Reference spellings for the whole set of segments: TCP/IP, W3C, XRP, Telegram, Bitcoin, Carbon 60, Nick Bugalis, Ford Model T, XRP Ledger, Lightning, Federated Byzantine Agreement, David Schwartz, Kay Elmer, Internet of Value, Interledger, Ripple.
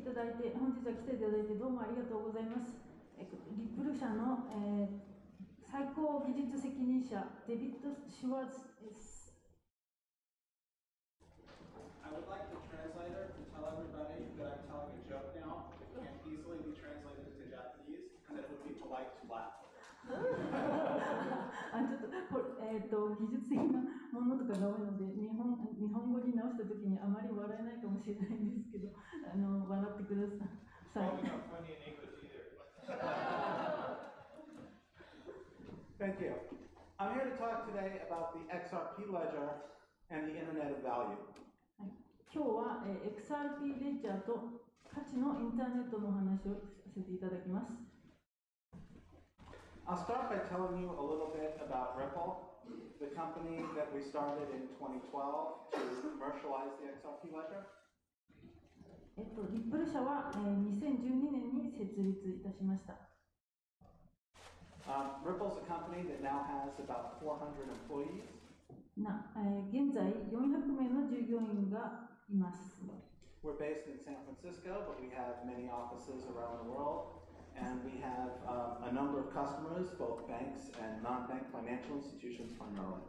いただいて、本日は来ていただいてどうもありがとうございます。リップル社の、最高技術責任者デビッド・シュワーズです。I would like the translator to tell everybody that I'm telling a joke now. It can't easily be translated into Japanese, and that it would be polite to laugh. ちょっと技術的なものとかが多いので、日本語に直したときにあまり笑えないかもしれないんですけど、笑ってください。Thank you. I'm here to talk today about the XRP Ledger and the Internet of Value.今日は XRP レジャーと価値のインターネットのお話をさせていただきます。I'll start by telling you a little bit about Ripple, the company that we started in 2012 to commercialize the XRP Ledger. Ripple 社は2012年に設立いたしました。Ripple is a company that now has about 400 employees. 現在400名の従業員がいます。We're based in San Francisco, but we have many offices around the world, and we have a number of customers, both banks and non-bank financial institutions primarily.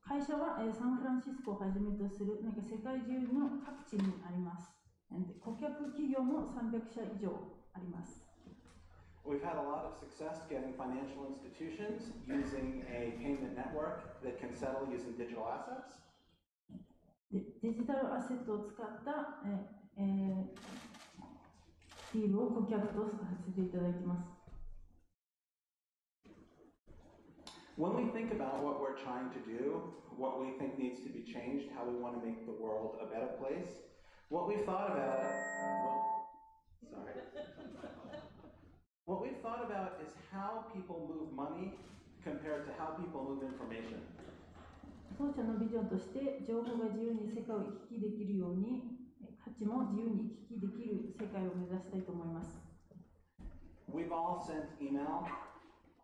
会社はサンフランシスコをはじめとする世界中の各地にあります。顧客企業も300社以上あります。We've had a lot of success getting financial institutions using a payment network that can settle using digital assets. デジタルアセットを使ったディールを顧客とさせていただきます。When we think about what we're trying to do, what we think needs to be changed, how we want to make the world a better place, what we've thought about... What we've thought about is how people move money compared to how people move information. 当社のビジョンとして、情報が自由に世界を行き来できるように、価値も自由に行き来できる世界を目指したいと思います。We've all sent email,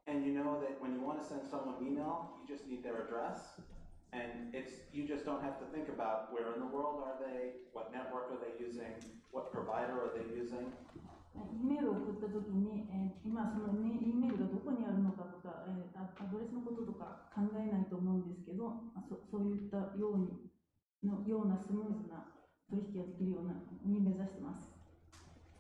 and you know that when you want to send someone email, you just need their address, and you just don't have to think about where in the world are they, what network are they using, what provider are they using.E メールを送ったときに、今その E メールがどこにあるのかとか、アドレスのこととか考えないと思うんですけど、そういったようなスムーズな取引ができるようなに目指しています。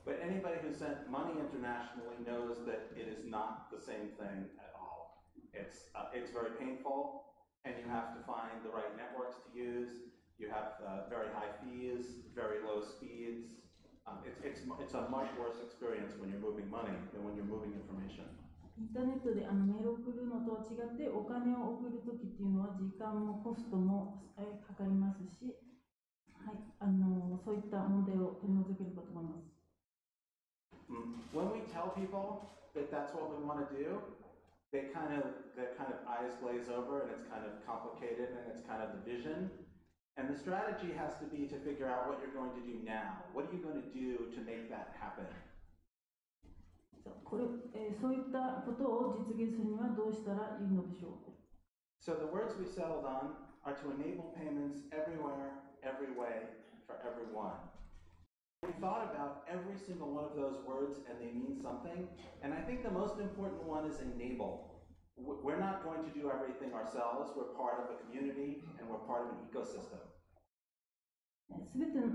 But anybody who sent money internationally knows that it is not the same thing at all. It's very painful, and you have to find the right networks to use. You have very high fees, very low speeds.It's a much worse experience when you're moving money than when you're moving information. インターネットでメールを送るのとは違って、お金を送るときっていうのは時間もコストもかかりますし、そういった問題を取り除けるかと思います。When we tell people that that's what we want to do, their kind of eyes glaze over, and it's kind of complicated, and it's kind of the vision.And the strategy has to be to figure out what you're going to do now. What are you going to do to make that happen? そういったことを実現するにはどうしたらいいのでしょうか。So the words we settled on are to enable payments everywhere, every way, for everyone. We thought about every single one of those words, and they mean something. And I think the most important one is enable.We're not going to do everything ourselves. We're part of a community, and we're part of an ecosystem. 全ての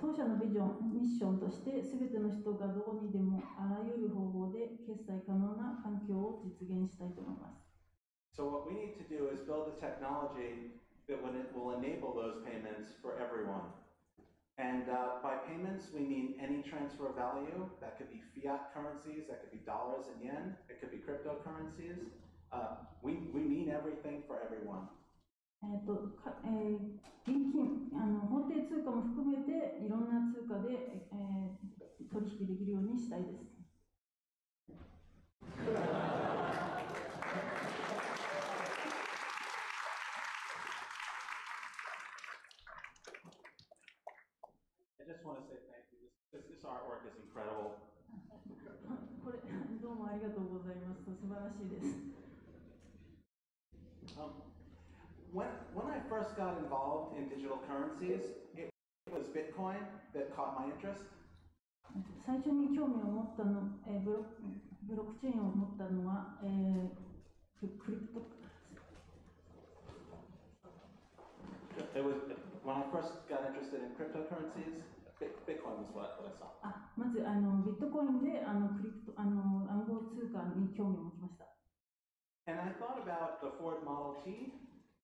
当社のビジョン、ミッションとして、すべての人がどこにでもあらゆる方法で決済可能な環境を実現したいと思います。So what we need to do is build a technology that will enable those payments for everyone. And by payments, we mean any transfer of value. That could be fiat currencies, that could be dollars and yen, it could be cryptocurrencies. We mean everything for everyone. 現金、法定通貨も含めていろんな通貨で、取引できるようにしたいです。I just want to say thank you. This artwork is incredible. これ、どうもありがとうございます。素晴らしいです。When I first got involved in digital currencies, it was Bitcoin that caught my interest. 最初に興味を持ったの、ブロックチェーンを持ったのは、クリプト。 It was when I first got interested in cryptocurrencies. Bitcoin was what I saw. あ、まずビットコインでクリプト暗号通貨に興味を持ちました。 And I thought about the Ford Model T,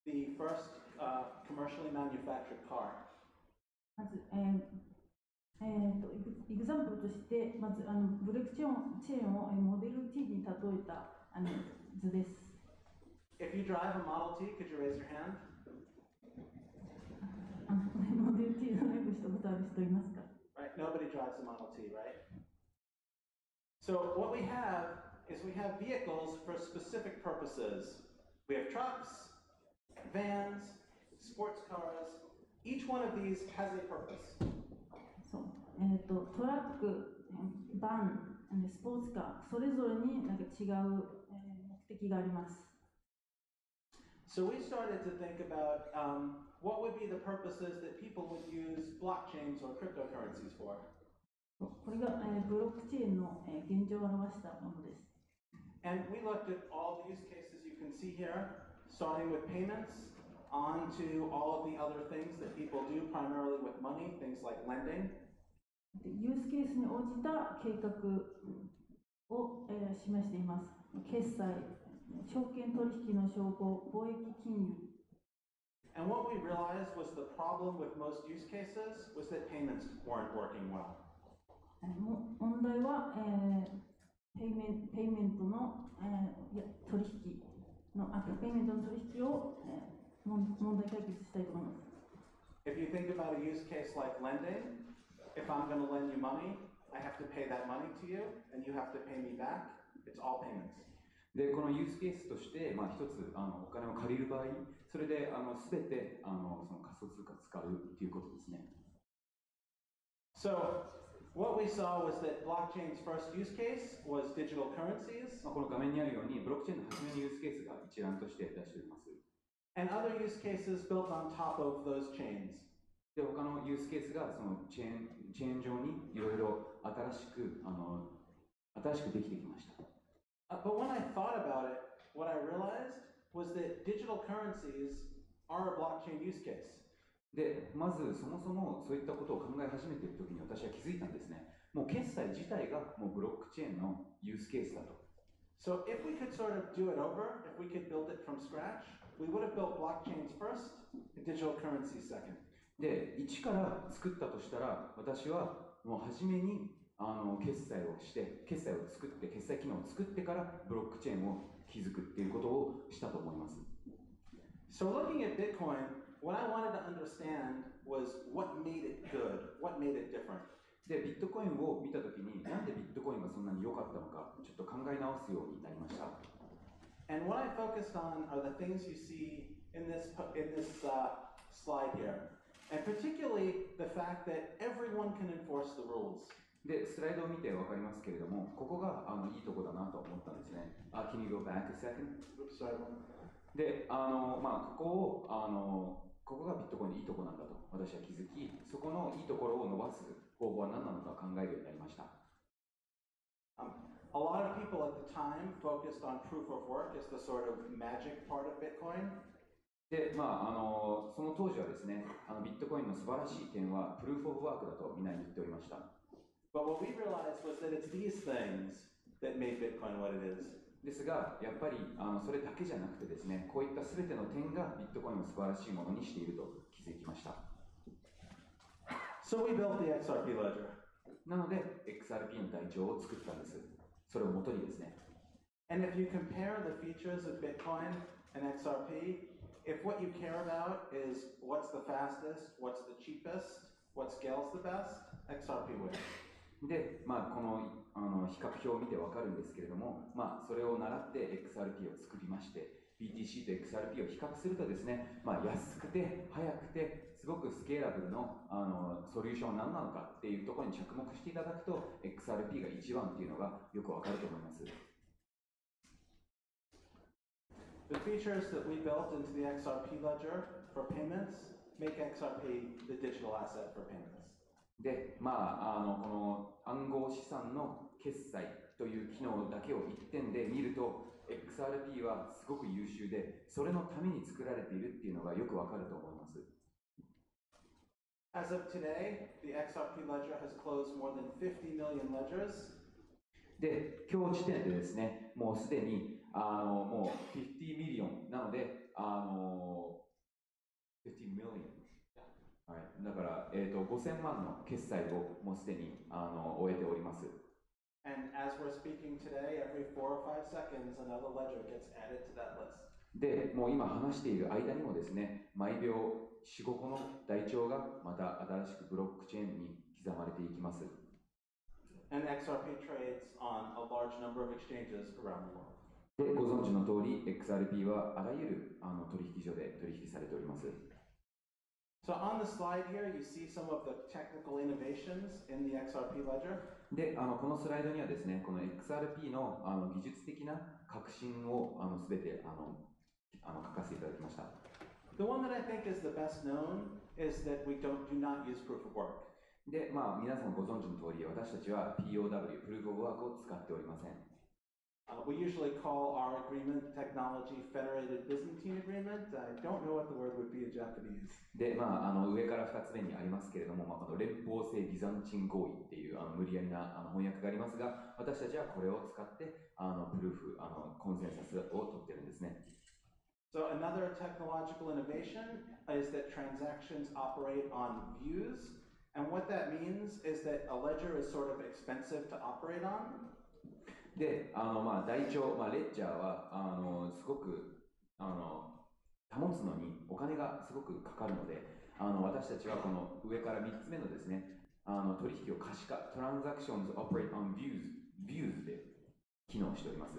the first commercially manufactured car. まずエグザンプルとしてまずブロックチェーンをモデル T に例えた図です。 If you drive a Model T, could you raise your hand? モデル T ドライブしたことある人いますか? Right, nobody drives a Model T, right? So what we have is we have vehicles for specific purposes. We have trucks, vans, sports cars. Each one of these has a purpose. そうトラック、バン、スポーツカー、それぞれになんか違う目的があります。 So we started to think about what would be the purposes that people would use blockchains or cryptocurrencies for. これがブロックチェーンの現状を表したものです。 And we looked at all the use cases you can see here, starting with payments, on to all of the other things that people do primarily with money, things like lending. ユースケースに応じた計画を示しています。決済。 証券取引の証拠、貿易金融。And what we realized was the problem with most use cases was that payments weren't working well. 問題は、ペイメントの取引のを問題解決したいと思います。 If you think about a use case like lending, if I'm going to lend you money, I have to pay that money to you, and you have to pay me back. It's all payments. でこのユースケースとして、まあ、一つお金を借りる場合、それで全てその仮想通貨を使うということですね。So, what we saw was that blockchain's first use case was digital currencies. この画面にあるように、ブロックチェーンの初めのユースケースが一覧として出しております。And other use cases built on top of those chains. で他のユースケースがそのチェーン上にいろいろ新しくできてきました。 But when I thought about it, what I realized was that digital currencies are a blockchain use case. で、まずそもそもそういったことを考え始めているときに私は気づいたんですね。もう決済自体がもうブロックチェーンのユースケースだと。 So if we could sort of do it over, if we could build it from scratch, we would have built blockchains first and digital currencies second. で、一から作ったとしたら私はもう初めに 決済を作って、決済機能を作ってからブロックチェーンを築くっていうことをしたと思います。So looking at Bitcoin, what I wanted to understand was what made it good, what made it different. で、ビットコインを見たときに、なんでビットコインがそんなに良かったのか、ちょっと考え直すようになりました。And what I focused on are the things you see in this slide here, and particularly the fact that everyone can enforce the rules. で、スライドを見てわかりますけれども、ここがいいとこだなと思ったんですね。Can you go back a second? で、まあここがビットコインのいいとこなんだと私は気づき、そこのいいところを伸ばす方法は何なのか考えるようになりました。A lot of people at the time focused on proof of work as the sort of magic part of Bitcoin. で、まあその当時はですね、ビットコインの素晴らしい点はプルーフ・オブ・ワークだとみんな言っておりました。 But what we realized was that it's these things that made Bitcoin what it is. ですが、やっぱりそれだけじゃなくてですね、こういったすべての点がビットコインを素晴らしいものにしていると気づきました。So we built the XRP Ledger. なので XRP の台帳を作ったんです。それをもとにですね。And if you compare the features of Bitcoin and XRP, if what you care about is what's the fastest, what's the cheapest, what scales the best, XRP wins. で、まあ、この比較表を見てわかるんですけれども、まあ、それを習って XRP を作りまして BTC と XRP を比較するとですね、まあ、安くて早くてすごくスケーラブルのソリューションは何なのかっていうところに着目していただくと XRP が一番っていうのがよくわかると思います。The features that we built into the XRP ledger for payments make XRP the digital asset for payments. で、この暗号資産の決済という機能だけを一点で見ると、XRP はすごく優秀で、それのために作られているっていうのがよくわかると思います。As of today, the XRP ledger has closed more than 50 million ledgers. で、今日時点でですね、もうすでにもう50 million なので、50 million。はい、だから、5000万の決済をもうすでに終えております。And as we're speaking today, every 4 or 5 seconds, another ledger gets added to that list. で、もう今話している間にもですね、毎秒4、5個の台帳がまた新しくブロックチェーンに刻まれていきます。And XRP trades on a large number of exchanges around the world. で、ご存知の通り、XRP はあらゆる取引所で取引されております。So on the slide here, you see some of the technical innovations in the XRP ledger. で、このスライドにはですね、この XRP の技術的な革新をすべて書かせていただきました。The one that I think is the best known is that we do not use proof of work. で、皆さんご存知の通り、私たちは POW、proof of work を使っておりません。We usually call our agreement technology Federated Byzantine Agreement. I don't know what the word would be in Japanese. で、上から2つ目にありますけれども、この連邦制ビザンチン合意っていう無理やりな翻訳がありますが、私たちはこれを使ってプルーフ、コンセンサスを取ってるんですね。So another technological innovation is that transactions operate on views, and what that means is that a ledger is sort of expensive to operate on. で、台帳、レッジャーはすごく保つのにお金がすごくかかるので、私たちはこの上から3つ目のですね、取引を可視化、トランザクションズオペレートオンビューズ、で機能しております。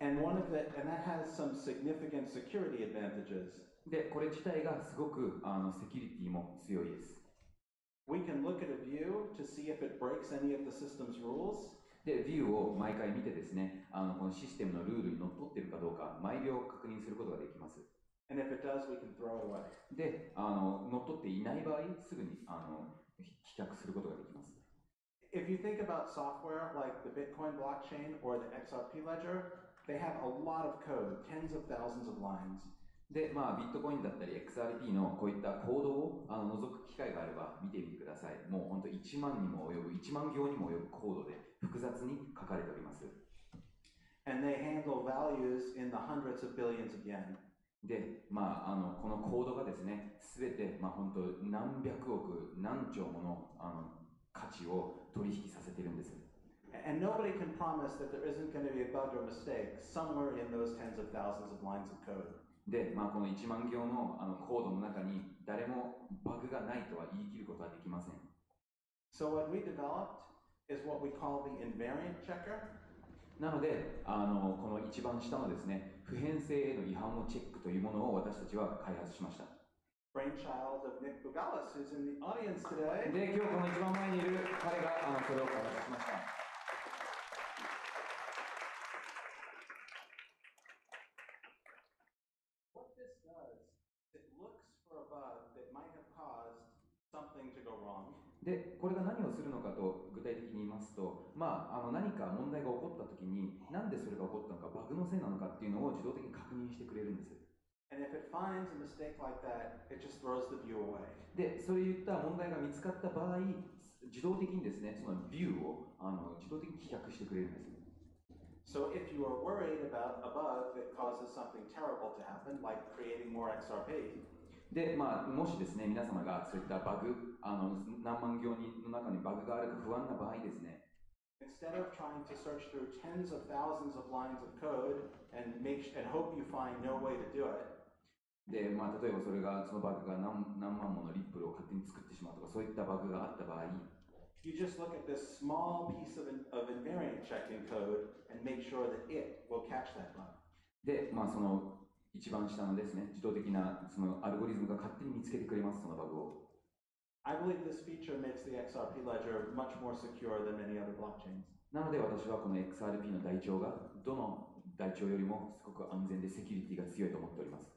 And that has some significant security advantages. で、これ自体がすごくセキュリティも強いです。We can look at a view to see if it breaks any of the system's rules. で、ビューを毎回見てですね、このシステムのルールにのっとっているかどうか、毎秒確認することができます。And if it does, we can throw it away. で、のっとっていない場合、すぐに棄却することができます。If you think about software like the Bitcoin blockchain or the XRP ledger, they have a lot of code, tens of thousands of lines. で、ビットコインだったり XRP のこういったコードを覗く機会があれば見てみてください。もう本当1万にも及ぶ、1万行にも及ぶコードで複雑に書かれております。And they handle values in the hundreds of billions of yen. で、このコードがですね、すべて、本当何百億、何兆もの、価値を取引させているんです。And nobody can promise that there isn't going to be a bug or mistake somewhere in those tens of thousands of lines of code.で、この1万行のコードの中に誰もバグがないとは言い切ることはできません。So what we developed is what we call the invariant checker. なので、この一番下のですね、普遍性への違反をチェックというものを私たちは開発しました。Brainchild of Nick Bugalis, who's in the audience today. で、今日この一番前にいる彼がそれを開発しました。で、これが何をするのかと具体的に言いますと、何か問題が起こったときに、なんでそれが起こったのか、バグのせいなのかっていうのを自動的に確認してくれるんです。で、そういった問題が見つかった場合、自動的にですね、そのビューを自動的に棄却してくれるんです。So if you are worried about a bug that causes something terrible to happen, like creating more XRP. で、もしですね、皆様がそういったバグ、何万行の中にバグがあるか不安な場合ですね。Instead of trying to search through tens of thousands of lines of code and hope you find no way to do it. で、例えばそのバグが何万ものリップルを勝手に作ってしまうとか、そういったバグがあった場合。You just look at this small piece of invariant checking code and make sure that it will catch that bug. で、その一番下のですね、自動的なそのアルゴリズムが勝手に見つけてくれます、そのバグを。I believe this feature makes the XRP ledger much more secure than many other blockchains. なので私はこの XRP の台帳がどの台帳よりもすごく安全でセキュリティが強いと思っております。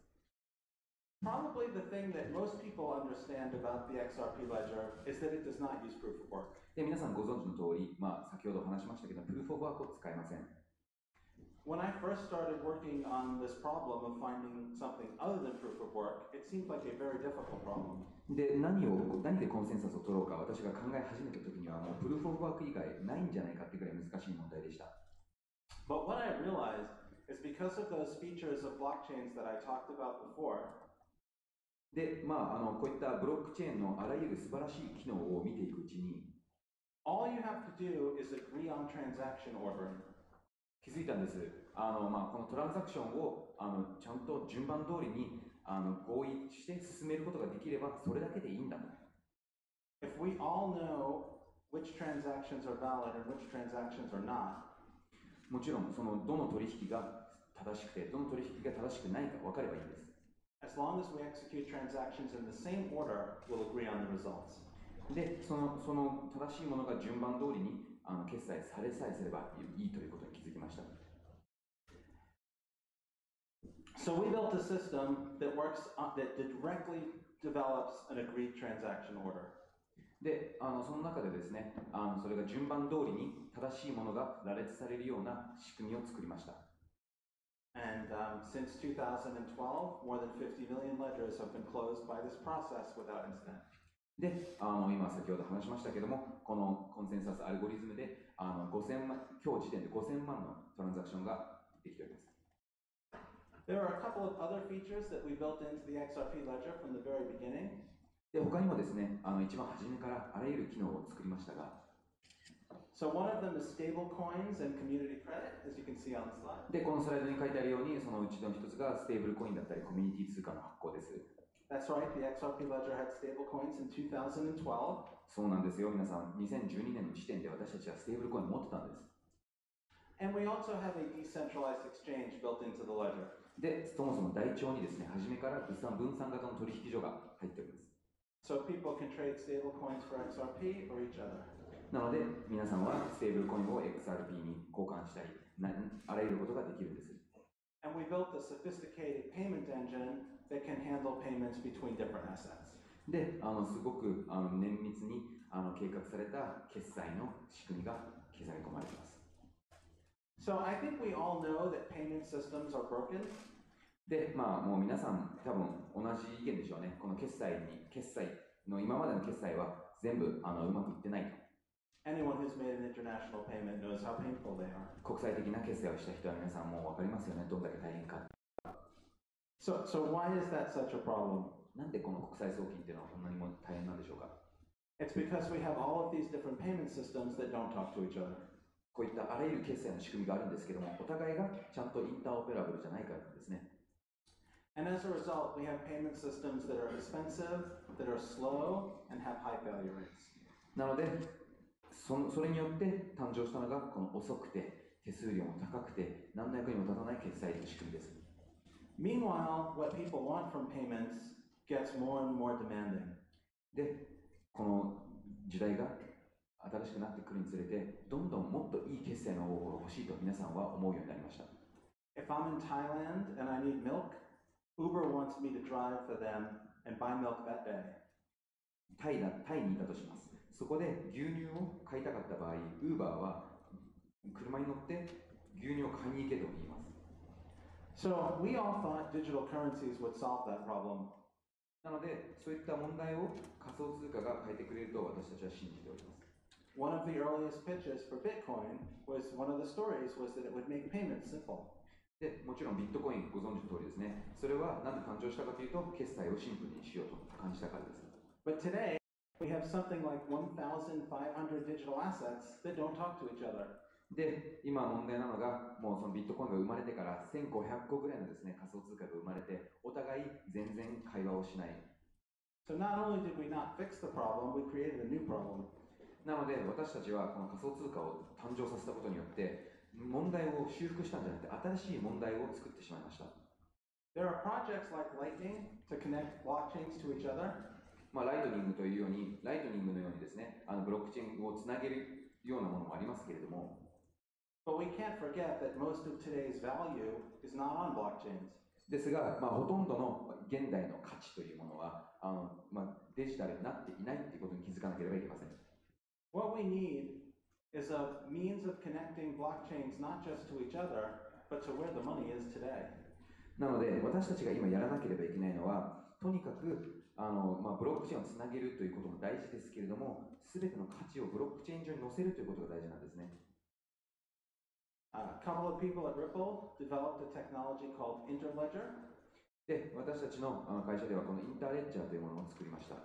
Probably the thing that most people understand about the XRP Ledger is that it does not use proof of work. で、皆さんご存知の通り、先ほど話しましたけど、プルーフ・オブ・ワークを使いません。When I first started working on this problem of finding something other than proof of work, it seemed like a very difficult problem. で、何でコンセンサスを取ろうか、私が考え始めた時には、プルーフ・オブ・ワーク以外ないんじゃないかってくらい難しい問題でした。But what I realized is because of those features of blockchains that I talked about before, で、こういったブロックチェーンのあらゆる素晴らしい機能を見ていくうちに All you have to do is agree on transaction order. 気づいたんです。このトランザクションをちゃんと順番通りに合意して進めることができればそれだけでいいんだと。If we all know which transactions are valid and which transactions are not, もちろんそのどの取引が正しくてどの取引が正しくないか分かればいいんです。As long as we execute transactions in the same order, we'll agree on the results. で、その正しいものが順番通りに決済されさえすればいいということに気づきました。So we built a system that directly develops an agreed transaction order. で、その中でですね、それが順番通りに正しいものが羅列されるような仕組みを作りました。And since 2012, more than 50 million ledgers have been closed by this process without incident. で、今先ほど話しましたけども、このコンセンサスアルゴリズムで今日時点で5000万のトランザクションができております。There are a couple of other features that we built into the XRP ledger from the very beginning. で、他にもですね、一番初めからあらゆる機能を作りましたが。So one of them is stable coins and community credit, as you can see on the slide. で、このスライドに書いてあるように、そのうちの一つがステーブルコインだったりコミュニティ通貨の発行です。That's right. The XRP ledger had stable coins in 2012. そうなんですよ、皆さん。2012年の時点で私たちはステーブルコインを持ってたんです。And we also have a decentralized exchange built into the ledger. で、そもそも台帳にですね、初めから分散型の取引所が入っております。So people can trade stable coins for XRP or each other.なので、皆さんはステーブルコインを XRP に交換したり、あらゆることができるんです。And we built a sophisticated payment engine that can handle payments between different assets. で、すごく綿密に計画された決済の仕組みが刻み込まれています。So I think we all know that payment systems are broken. で、もう皆さん多分同じ意見でしょうね。この決済の今までの決済は全部うまくいってないと。Anyone who's made an international payment knows how painful they are. 国際的な決済をした人は皆さんもう分かりますよね。どんだけ大変か。So why is that such a problem? なんでこの国際送金っていうのはこんなにも大変なんでしょうか。It's because we have all of these different payment systems that don't talk to each other. こういったあらゆる決済の仕組みがあるんですけども、お互いがちゃんとインターオペラブルじゃないからなんですね。And as a result, we have payment systems that are expensive, that are slow, and have high failure rates. なので。それによって誕生したのがこの遅くて手数料も高くて何の役にも立たない決済の仕組みです。Meanwhile, what people want from payments gets more and more demanding. で、この時代が新しくなってくるにつれて、どんどんもっといい決済の方法が欲しいと皆さんは思うようになりました。If I'm in Thailand and I need milk, Uber wants me to drive for them and buy milk that day. タイにいたとします。そこで牛乳を買いたかった場合、Uber は車に乗って牛乳を買いに行けと言います。So we all thought digital currencies would solve that problem. なので、そういった問題を仮想通貨が変えてくれると私たちは信じております。One of the earliest pitches for Bitcoin was one of the stories was that it would make payments simple. で、もちろんビットコインご存知の通りですね。それは何で誕生したかというと、決済をシンプルにしようと感じたからです。But today,We have something like 1,500 digital assets that don't talk to each other. で、今問題なのが、もうそのビットコインが生まれてから1500個ぐらいのですね、仮想通貨が生まれて、お互い全然会話をしない。So not only did we not fix the problem, we created a new problem. なので、私たちはこの仮想通貨を誕生させたことによって、問題を修復したんじゃなくて、新しい問題を作ってしまいました。There are projects like Lightning to connect blockchains to each other.ライトニングのようにですね、ブロックチェーンをつなげるようなものもありますけれども。But we can't forget that most of today's value is not on blockchains. ですが、まあ、ほとんどの現代の価値というものはまあ、デジタルになっていないということに気づかなければいけません。What we need is a means of connecting blockchains not just to each other, but to where the money is today. なので、私たちが今やらなければいけないのは、とにかくまあ、ブロックチェーンをつなげるということも大事ですけれども、すべての価値をブロックチェーン上に載せるということが大事なんですね。A couple of people at Ripple developed a technology called Interledger. で、私たちの会社ではこの Interledger というものを作りました。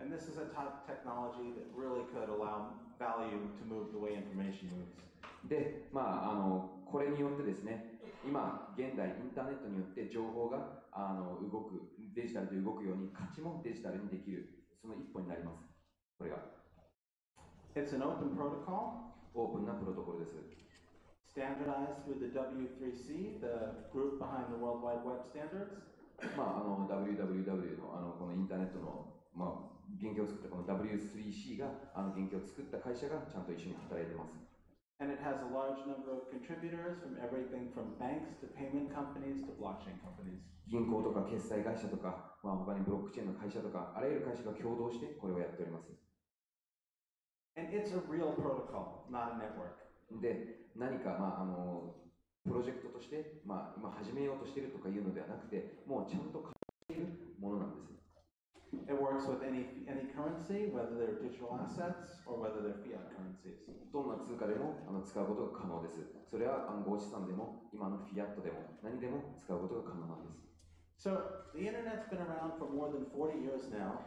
And this is a type of technology that really could allow value to move the way information moves. で、まあこれによってですね、今現代インターネットによって情報が動く、デジタルで動くように価値もデジタルにできる、その一歩になります。これが。It's an open protocol. オープンなプロトコルです。Standardized through the W3C, the group behind the World Wide Web Standards. まあWWW のこのインターネットのまあ原型を作ったこの W3C が原型を作った会社がちゃんと一緒に働いてます。And it has a large number of contributors from everything from banks to payment companies to blockchain companies. 銀行とか決済会社とか、まあ、他にブロックチェーンの会社とか、あらゆる会社が共同してこれをやっております。And it's a real protocol, not a network. で、何か、まあ、プロジェクトとして、まあ、今始めようとしているとかいうのではなくて、もうちゃんと考えているものなんです。It works with any currency, whether they're digital assets or whether they're fiat currencies. どんな通貨でも使うことが可能です。それは暗号資産でも今のフィアットでも何でも使うことが可能なんです。So the internet's been around for more than 40 years now.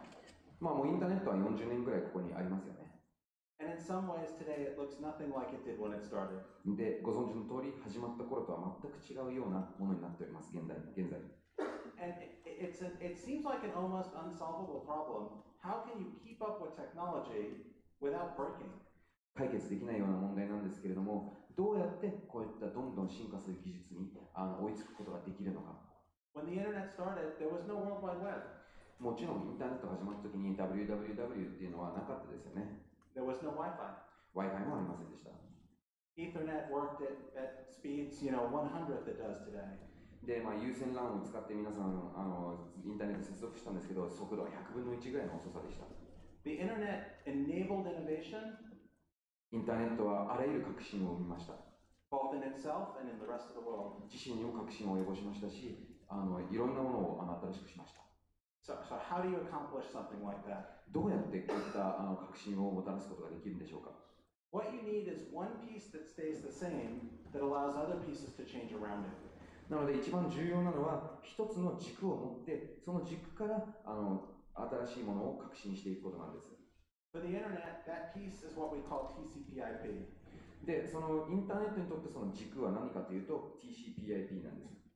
まあもうインターネットは40年ぐらいここにありますよね。And in some ways today it looks nothing like it did when it started. で、ご存知の通り始まった頃とは全く違うようなものになっております。現在。And it seems like an almost unsolvable problem. How can you keep up with technology without breaking? 解決できないような問題なんですけれども、どうやってこういったどんどん進化する技術に追いつくことができるのか。When the internet started, there was no World Wide Web. もちろんインターネットが始まった時に WWW っていうのはなかったですよね。There was no Wi-Fi. Wi-Fi もありませんでした。Ethernet worked at speeds, 100th it does today.で、まあ、有線 LAN を使って皆さんインターネット接続したんですけど、速度は100分の1ぐらいの遅さでした。The internet enabled innovation. インターネットはあらゆる革新を生みました。Both in itself and in the rest of the world. 自身にも革新を及ぼしましたし、いろんなものを新しくしました。So how do you accomplish something like that? どうやってこういった革新をもたらすことができるんでしょうか。What you need is one piece that stays the same that allows other pieces to change around it.なので一番重要なのは一つの軸を持ってその軸から新しいものを革新していくことなんです。For the internet, that piece is what we call TCP/IP. で、そのインターネットにとってその軸は何かというと TCP/IP なんです。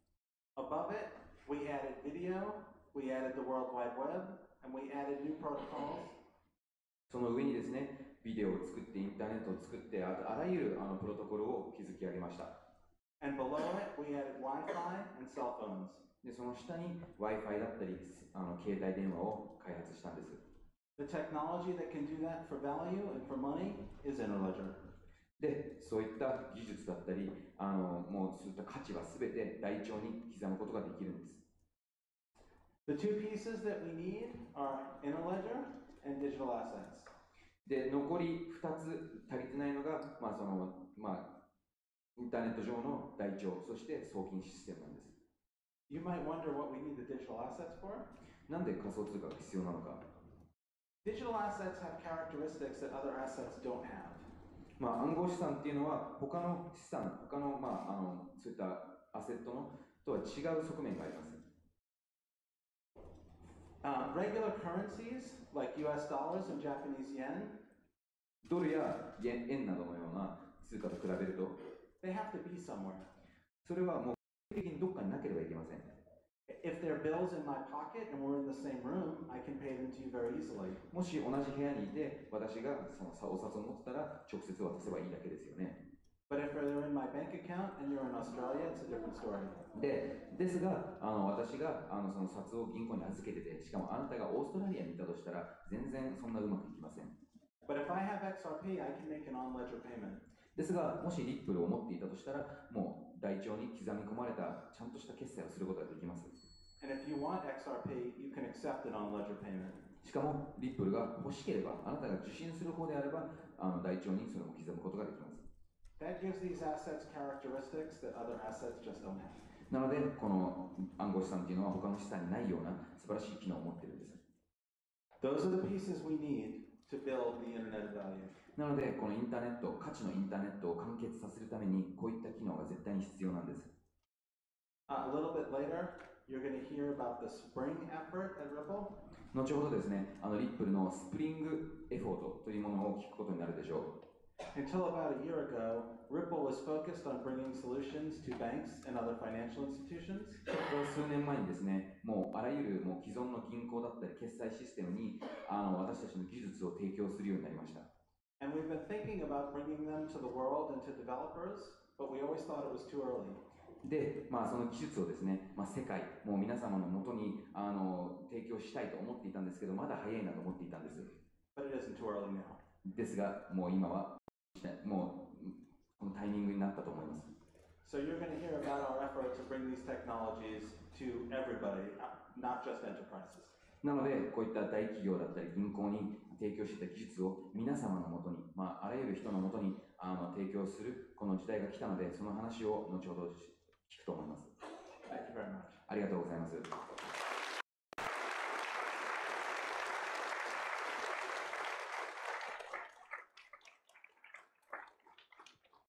Above it, we added video, we added the World Wide Web, and we added new protocols. その上にですね、ビデオを作ってインターネットを作ってあらゆるプロトコルを築き上げました。And below it, we added Wi-Fi and cell phones. で、その下に Wi-Fi だったり、携帯電話を開発したんです。The technology that can do that for value and for money is Interledger. で、そういった技術だったり、もうそういった価値はすべて台帳に刻むことができるんです。The two pieces that we need are Interledger and digital assets. で、残り2つ足りてないのが、まあインターネット上の台帳、そして送金システムなんです。You might wonder what we need the digital assets for. なんで仮想通貨が必要なのか。Digital assets have characteristics that other assets don't have. まあ暗号資産っていうのは他の資産、他のまあそういったアセットのとは違う側面があります。Regular currencies like U.S. dollars and Japanese yen. ドルや円などのような通貨と比べると。They have to be somewhere. それはもう基本的にどっかになければいけません。If there are bills in my pocket and we're in the same room, I can pay them to you very easily. もし同じ部屋にいて私がそのお札を持ってたら直接渡せばいいだけですよね。But if they're in my bank account and you're in Australia, it's a different story. ですが私がその札を銀行に預けてて、しかもあなたがオーストラリアにいたとしたら全然そんなうまくいきません。But if I have XRP, I can make an on-ledger payment. ですが、もしリップルを持っていたとしたら、もう台帳に刻み込まれたちゃんとした決済をすることができます。And if you want XRP, you can accept it on ledger payment. しかも、Ripple が欲しければ、あなたが受信する方であれば、台帳にそれも刻むことができます。That gives these assets characteristics that other assets just don't have. なので、この暗号資産というのは他の資産にないような素晴らしい機能を持っているんです。Those are the pieces we need to build the internet value. なので、このインターネット、価値のインターネットを完結させるために、こういった機能が絶対に必要なんです。A little bit later, you're going to hear about the spring effort at Ripple. 後ほどですね、Ripple のスプリングエフォートというものを聞くことになるでしょう。Until about a year ago, Ripple was focused on bringing solutions to banks and other financial institutions. 数年前にですね、もうあらゆるもう既存の銀行だったり決済システムに私たちの技術を提供するようになりました。And we've been thinking about bringing them to the world and to developers, but we always thought it was too early. で、その技術をですね、世界、もう皆様のもとに提供したいと思っていたんですけど、まだ早いなと思っていたんです。But it isn't too early now. ですが、もう今は。もうこのタイミングになったと思います。So you're going to hear about our effort to bring these technologies to everybody, not just enterprises. なので、こういった大企業だったり銀行に提供していた技術を皆様のもとに、あらゆる人のもとに提供するこの時代が来たので、その話を後ほど聞くと思います。Thank you very much. ありがとうございます。